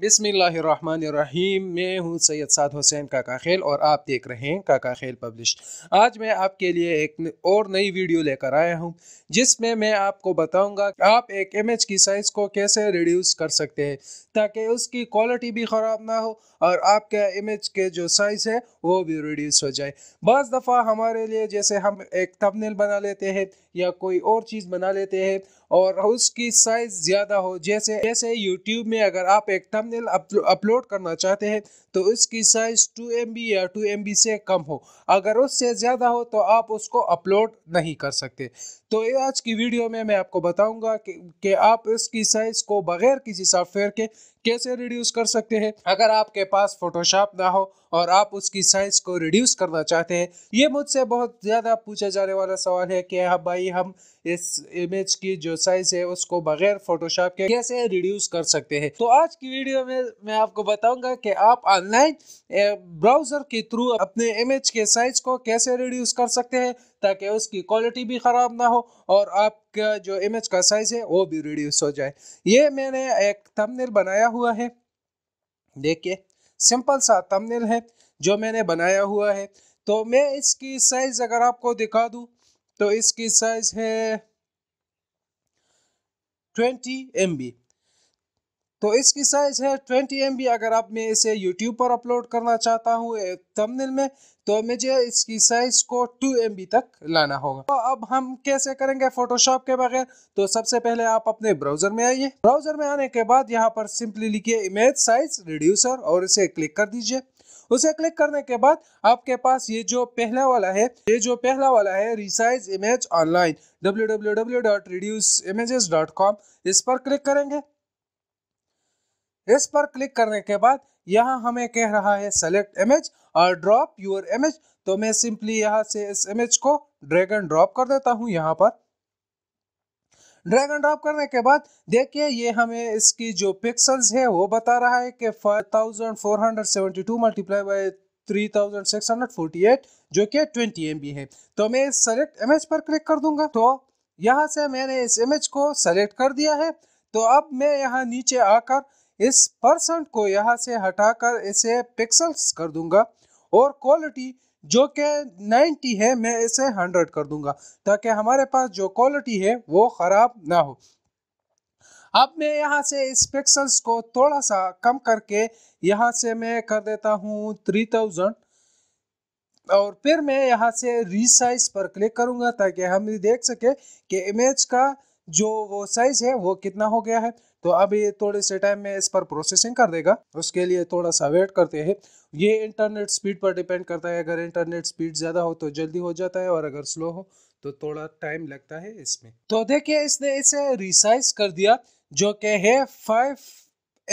बिस्मिल्लाहिर्रहमानिर्रहीम। मैं हूं सैयद साद हुसैन काका खेल और आप देख रहे हैं काका खेल पब्लिश। आज मैं आपके लिए एक और नई वीडियो लेकर आया हूं जिसमें मैं आपको बताऊंगा कि आप एक इमेज की साइज़ को कैसे रिड्यूस कर सकते हैं ताकि उसकी क्वालिटी भी ख़राब ना हो और आपके इमेज के जो साइज़ है वो भी रिड्यूस हो जाए। बस दफ़ा हमारे लिए जैसे हम एक थंबनेल बना लेते हैं या कोई और चीज़ बना लेते हैं और उसकी साइज़ ज़्यादा हो, जैसे जैसे यूट्यूब में अगर आप एक थंबनेल अपलोड करना चाहते हैं तो उसकी साइज़ 2 MB या 2 MB से कम हो। अगर उससे ज़्यादा हो तो आप उसको अपलोड नहीं कर सकते। तो आज की वीडियो में मैं आपको बताऊंगा कि आप इसकी साइज़ को बगैर किसी सॉफ्टवेयर के कैसे रिड्यूस कर सकते हैं। अगर आपके पास फोटोशॉप ना हो और आप उसकी साइज़ को रिड्यूस करना चाहते हैं, ये मुझसे बहुत ज़्यादा पूछा जाने वाला सवाल है कि हाँ भाई, हम इस इमेज की जो साइज़ है उसको बगैर फोटोशॉप के कैसे रिड्यूस कर सकते हैं। तो आज की वीडियो में मैं आपको बताऊंगा कि आप ऑनलाइन ब्राउज़र के थ्रू अपने इमेज के साइज़ को कैसे रिड्यूस कर सकते हैं ताकि उसकी क्वालिटी भी ख़राब ना हो और आपका जो इमेज का साइज़ है वो भी रिड्यूस हो जाए। ये मैंने एक थंबनेल बनाया हुआ है, देखिए सिंपल सा थंबनेल है जो मैंने बनाया हुआ है। तो मैं इसकी साइज़ अगर आपको दिखा दूं तो इसकी साइज़ है 20 MB। तो इसकी साइज़ है 20 MB। अगर आप मैं इसे YouTube पर अपलोड करना चाहता हूँ थंबनेल में तो मुझे इसकी साइज़ को 2 MB तक लाना होगा। तो अब हम कैसे करेंगे फोटोशॉप के बगैर? तो सबसे पहले आप अपने ब्राउज़र में आइए। ब्राउज़र में आने के बाद यहाँ पर सिंपली लिखिए इमेज साइज़ रिड्यूसर और इसे क्लिक कर दीजिए। उसे क्लिक करने के बाद आपके पास ये जो पहला वाला है रिसाइज इमेज ऑनलाइन www.reduceimage.com, इस पर क्लिक करेंगे। इस पर क्लिक करने के बाद यहाँ हमें कह रहा है सेलेक्ट इमेज और ड्रॉप योर इमेज। तो मैं सिंपली यहाँ से इस इमेज को ड्रैग एंड ड्रॉप कर देता हूँ। यहाँ पर ड्रैग एंड ड्रॉप करने के बाद देखिए ये हमें इसकी जो पिक्सल्स है वो बता रहा है कि 5472 मल्टीप्लाई बाई 3648 जो कि 20 MB है। तो मैं इस सेलेक्ट इमेज पर क्लिक कर दूंगा। तो यहाँ से मैंने इस इमेज को सेलेक्ट कर दिया है। तो अब मैं यहाँ नीचे आकर इस परसेंट को यहाँ से हटाकर इसे पिक्सल्स कर दूंगा और क्वालिटी जो कि 90 है मैं इसे 100 कर दूंगा ताकि हमारे पास जो क्वालिटी है वो ख़राब ना हो। अब मैं यहाँ से इस पिक्सल्स को थोड़ा सा कम करके यहाँ से मैं कर देता हूँ 3000 और फिर मैं यहाँ से रीसाइज पर क्लिक करूँगा ताकि हम देख सके कि इमेज का जो वो साइज़ है वो कितना हो गया है। तो अभी थोड़े से टाइम में इस पर प्रोसेसिंग कर देगा, उसके लिए थोड़ा सा वेट करते हैं। ये इंटरनेट स्पीड पर डिपेंड करता है, अगर इंटरनेट स्पीड ज़्यादा हो तो जल्दी हो जाता है और अगर स्लो हो तो थोड़ा टाइम लगता है इसमें। तो देखिए इसने इसे रिसाइज कर दिया जो कि है 5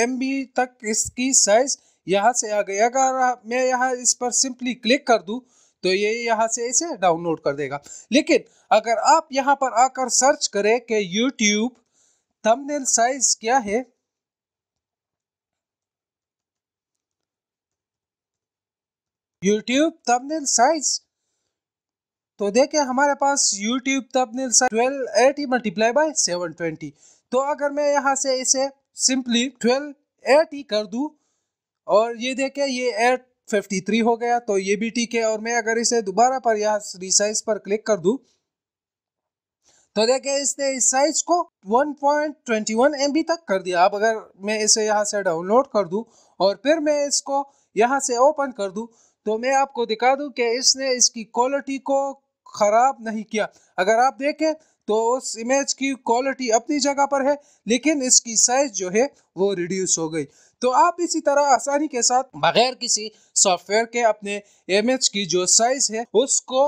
MB तक इसकी साइज़ यहाँ से आ गई। अगर मैं यहाँ इस पर सिंपली क्लिक कर दूँ तो ये यहाँ से इसे डाउनलोड कर देगा। लेकिन अगर आप यहाँ पर आकर सर्च करें कि YouTube थंबनेल साइज क्या है, YouTube थंबनेल साइज, तो देखिए हमारे पास YouTube thumbnail size 1280 multiply by 720। तो अगर मैं यहाँ से इसे सिंपली 1280 कर दूं और ये देखिए ये 853 हो गया, तो ये भी ठीक है। और मैं अगर इसे दोबारा पर यहाँ रिसाइज पर क्लिक कर दूं तो देखिए इसने इस साइज को 1.21 MB तक कर दिया। अब अगर मैं इसे यहाँ से डाउनलोड कर दूं और फिर मैं इसको यहाँ से ओपन कर दूं तो मैं आपको दिखा दूं कि इसने इसकी क्वालिटी को ख़राब नहीं किया। अगर आप देखें तो उस इमेज की क्वालिटी अपनी जगह पर है लेकिन इसकी साइज़ जो है वो रिड्यूस हो गई। तो आप इसी तरह आसानी के साथ बगैर किसी सॉफ्टवेयर के अपने इमेज की जो साइज़ है उसको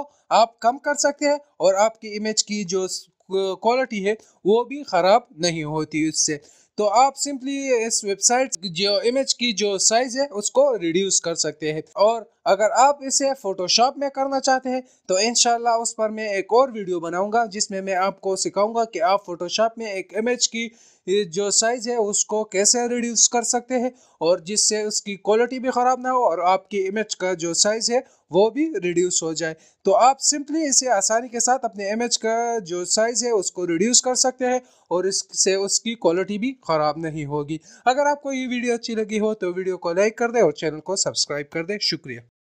आप कम कर सकते हैं और आपकी इमेज की जो क्वालिटी है वो भी ख़राब नहीं होती उससे। तो आप सिंपली इस वेबसाइट जो इमेज की जो साइज़ है उसको रिड्यूस कर सकते हैं। और अगर आप इसे फोटोशॉप में करना चाहते हैं तो इंशाल्लाह उस पर मैं एक और वीडियो बनाऊंगा जिसमें मैं आपको सिखाऊंगा कि आप फोटोशॉप में एक इमेज की जो साइज़ है उसको कैसे रिड्यूस कर सकते हैं और जिससे उसकी क्वालिटी भी ख़राब ना हो और आपकी इमेज का जो साइज़ है वो भी रिड्यूस हो जाए। तो आप सिंपली इसे आसानी के साथ अपने इमेज का जो साइज़ है उसको रिड्यूस कर सकते हैं और इससे उसकी क्वालिटी भी ख़राब नहीं होगी। अगर आपको ये वीडियो अच्छी लगी हो तो वीडियो को लाइक कर दें और चैनल को सब्सक्राइब कर दें। शुक्रिया।